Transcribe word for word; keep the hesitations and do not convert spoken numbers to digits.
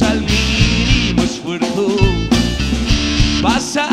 Al mínimo esfuerzo vas a